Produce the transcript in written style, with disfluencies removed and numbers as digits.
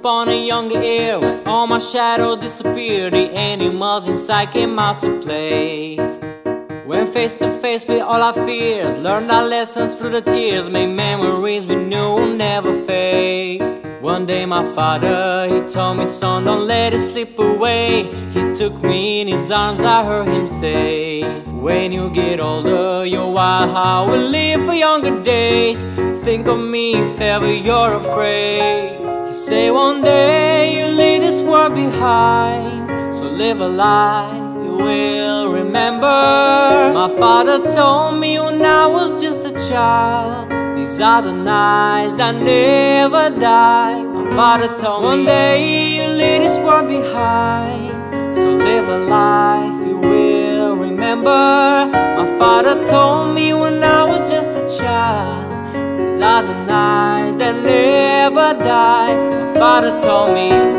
up on a younger air, when all my shadows disappeared, the animals inside came out to play. When face to face with all our fears, learned our lessons through the tears, made memories we knew will never fade. One day my father, he told me, son, don't let it slip away. He took me in his arms, I heard him say, when you get older, your wild heart will live for younger days. Think of me if ever you're afraid. He said one day you'll leave this world behind, so live a life you will remember. My father told me when I was just a child, these are the nights that never die. My father told me, one day you leave this world behind, so live a life you will remember. My father told me when I was just a child, these are the nights that never die. My father told me.